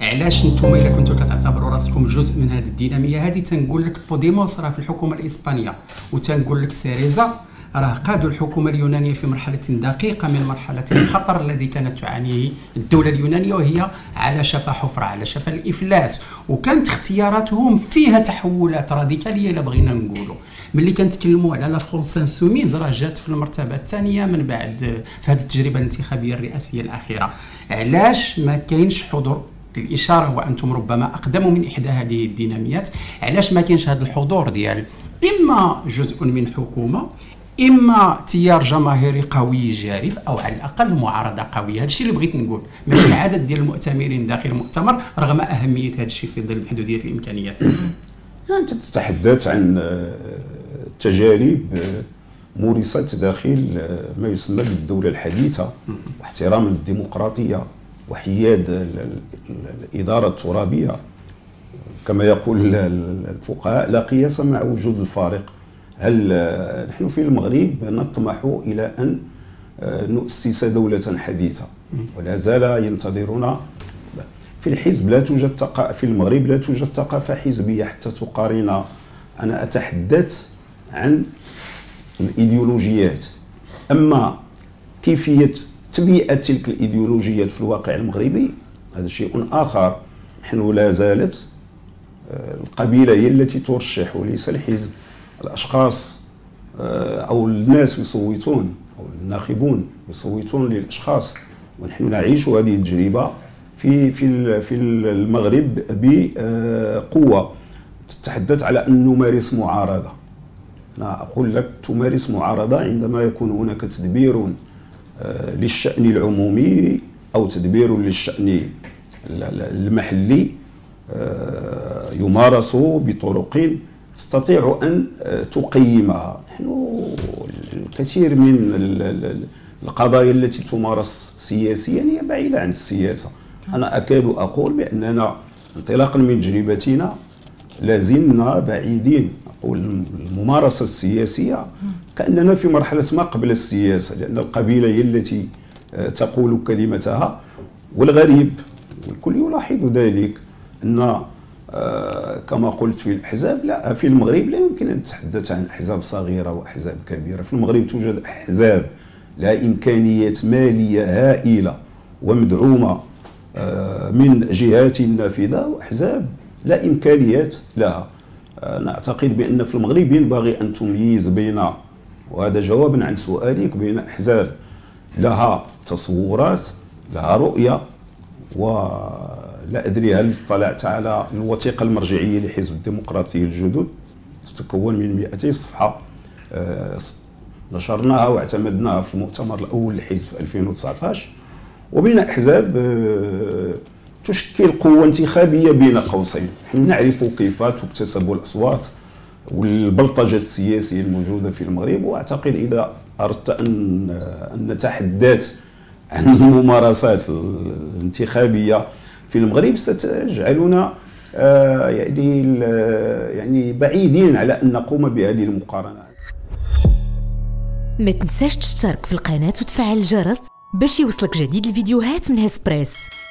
علاش نتوما الا كنتو كتعتبروا راسكم جزء من هذه الديناميه هذه؟ تنقول لك بوديموس راه في الحكومه الاسبانيه، وتنقول لك سيريزا راه قادوا الحكومه اليونانيه في مرحله دقيقه من مرحله الخطر الذي كانت تعانيه الدوله اليونانيه، وهي على شفا حفره، على شفا الافلاس، وكانت اختياراتهم فيها تحولات راديكاليه الا بغينا نقولوا. ملي كنتكلموا على لافون سان سوميز راه جات في المرتبه الثانيه من بعد في هذه التجربه الانتخابيه الرئاسيه الاخيره. علاش ما كاينش حضور؟ الاشاره وانتم ربما اقدموا من احدى هذه الديناميات، علاش ما كاينش هذا الحضور ديال اما جزء من حكومه، اما تيار جماهيري قوي جارف، او على الاقل معارضه قويه. هذا الشيء اللي بغيت نقول، ماشي العدد ديال المؤتمرين داخل المؤتمر رغم اهميه هذا الشيء في ظل محدوديه الامكانيات. انت تتحدث عن تجارب مورست داخل ما يسمى بالدوله الحديثه، واحترام الديمقراطيه وحياد الاداره الترابيه، كما يقول الفقهاء لا قياس مع وجود الفارق. هل نحن في المغرب نطمح إلى أن نؤسس دولة حديثة، ولا زال ينتظرنا في الحزب. لا توجد في المغرب لا توجد ثقافة حزبية حتى تقارن. أنا أتحدث عن الإيديولوجيات، أما كيفية تبيئة تلك الإيديولوجيات في الواقع المغربي هذا شيء آخر. نحن لا زالت القبيلة هي التي ترشح وليس الحزب. الاشخاص او الناس يصوتون او الناخبون يصوتون للاشخاص، ونحن نعيش هذه التجربه في المغرب بقوه. تتحدث على ان نمارس معارضه، انا اقول لك تمارس معارضه عندما يكون هناك تدبير للشان العمومي او تدبير للشان المحلي يمارس بطرق تستطيع أن تقيمها. نحن الكثير من القضايا التي تمارس سياسيا هي بعيدة عن السياسة. أنا أكاد أقول بأننا انطلاقا من تجربتنا لازلنا بعيدين، أقول الممارسة السياسية كأننا في مرحلة ما قبل السياسة، لأن القبيلة هي التي تقول كلمتها. والغريب والكل يلاحظ ذلك أن كما قلت في الأحزاب، لا في المغرب لا يمكن أن نتحدث عن أحزاب صغيرة وأحزاب كبيرة. في المغرب توجد أحزاب لها إمكانيات مالية هائلة ومدعومة من جهات نافذة، وأحزاب لا إمكانيات لها. أنا أعتقد بأن في المغرب ينبغي أن تميز بين، وهذا جوابا عن سؤالك، بين أحزاب لها تصورات لها رؤية. و لا أدري هل اطلعت على الوثيقة المرجعية لحزب الديمقراطية الجدد؟ تتكون من 200 صفحة، نشرناها واعتمدناها في المؤتمر الأول للحزب في 2019، وبين أحزاب تشكل قوة انتخابية بين قوسين. نحن نعرف كيف تكتسب الأصوات والبلطجة السياسية الموجودة في المغرب، وأعتقد إذا أردت أن نتحدث عن الممارسات الانتخابية في المغرب ستجعلنا يعني بعيدين على ان نقوم بهذه المقارنات. ما تنساش تشترك في القناه وتفعل الجرس باش يوصلك جديد الفيديوهات من هسبريس.